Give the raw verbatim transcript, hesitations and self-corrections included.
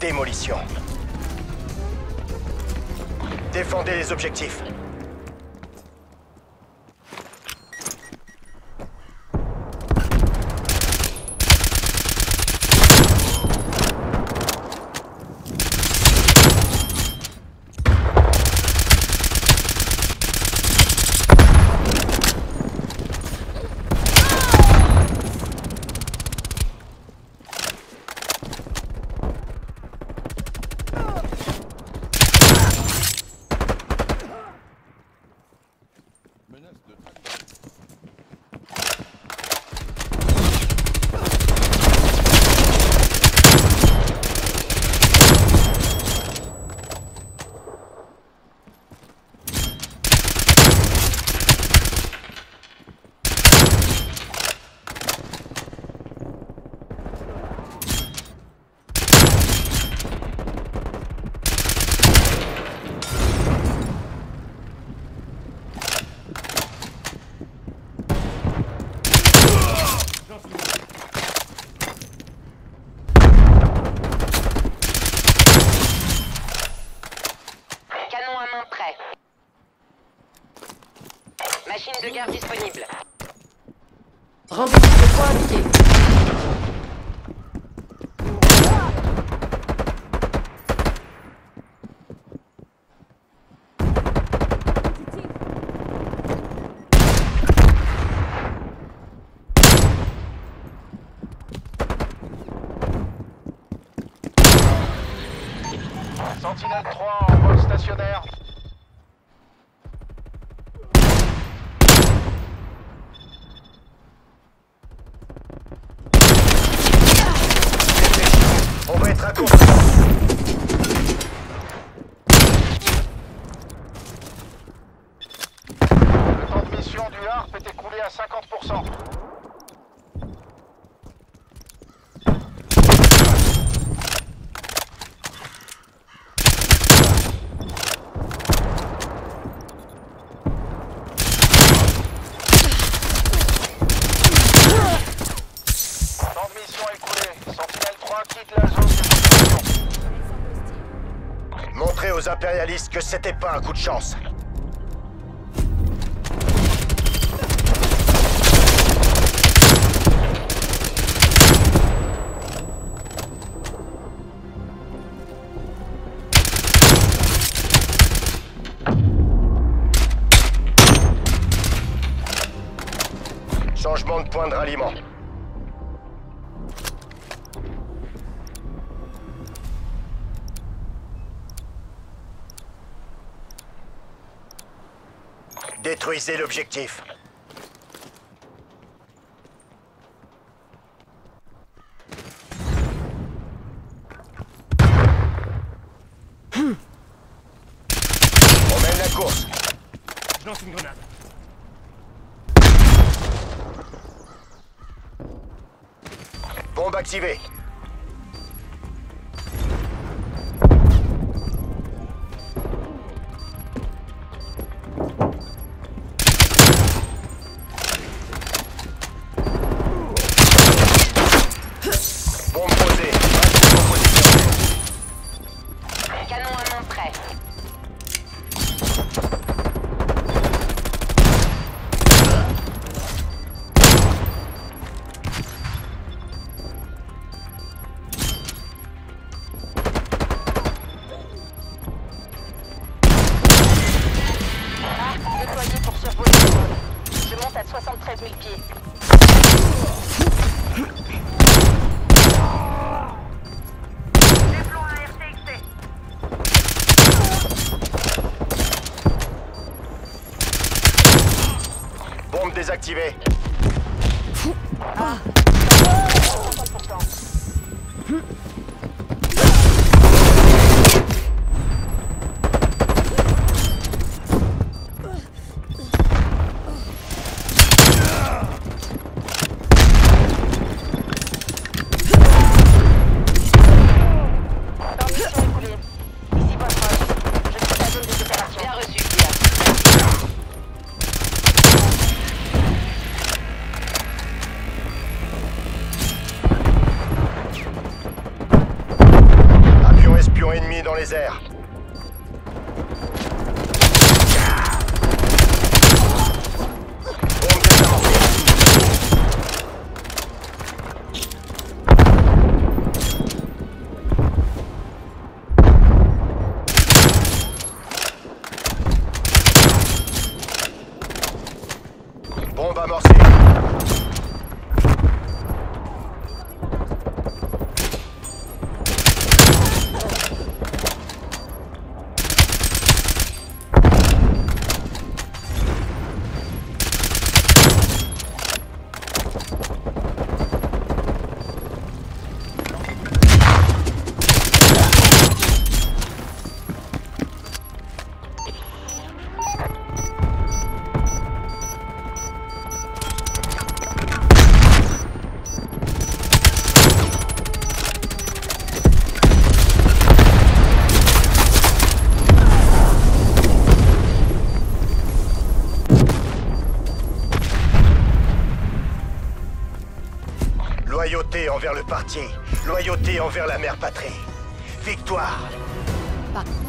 Démolition. Défendez les objectifs. Machine de guerre disponible. Remplissez le point indiqué. Sentinel trois en vol stationnaire. H A A R P est écoulé à cinquante pour cent. Temps de mission écoulé. Sentinel trois quitte la zone de mission. Montrez aux impérialistes que c'était pas un coup de chance. Changement de point de ralliement. Détruisez l'objectif. On mène la course. Je lance une grenade. Bombe activée. Bombe posée. Canon à main prêt. soixante-treize mille pieds. Déploie un R T X T. Bombe désactivée. Ah. cinquante pour cent. bombe amorcée. Loyauté envers le parti, loyauté envers la mère patrie. Victoire! Pas.